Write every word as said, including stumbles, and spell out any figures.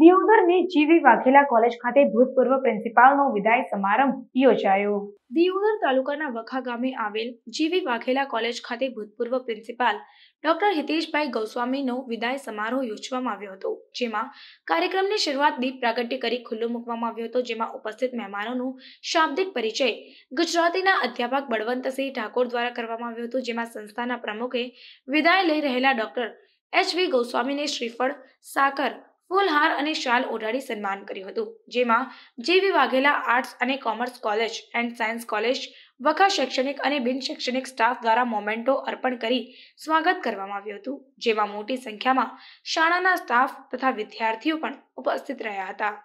दियोदरनी जीवी वाघेला कॉलेज खाते भूतपूर्व प्रिंसिपालनो विदाई समारंभ योजायो। दियोदर तालुकाना वखा गामे आवेल जीवी वाघेला कॉलेज खाते भूतपूर्व प्रिंसिपाल डॉक्टर हितेशभाई गोस्वामीनो विदाई समारोह योजवामां આવ્યો હતો, જેમાં કાર્યક્રમની શરૂઆત દીપ પ્રાગટ્ય કરી ખુલ્લો મૂકવામાં આવ્યો હતો, જેમાં ઉપસ્થિત મહેમાનોનો શાબ્દિક પરિચય ગુજરાતીના અધ્યાપક બળવંતસિંહ ઠાકોર દ્વારા કરવામાં આવ્યો હતો, જેમાં સંસ્થાના પ્રમુખે વિદાય લઈ રહેલા ડોક્ટર એચ વી ગોસ્વામીને શ્રીફ સાકર फूलहार अने शाल ओढ़ाड़ी सन्मान कर्युं हतुं, जेमां जीवी वाघेला आर्ट्स अने commerce college and science college वखा शैक्षणिक अने बिन शैक्षणिक स्टाफ द्वारा मोमेंटो अर्पण करी स्वागत करवामां आव्युं हतुं, जेमां मोटी संख्यामां शाळाना स्टाफ तथा विद्यार्थीओ पण उपस्थित रह्या हता।